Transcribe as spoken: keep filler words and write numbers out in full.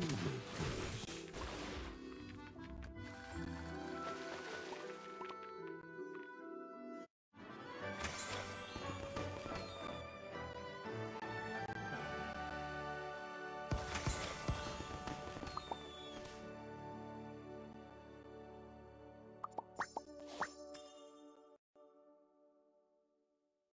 Human.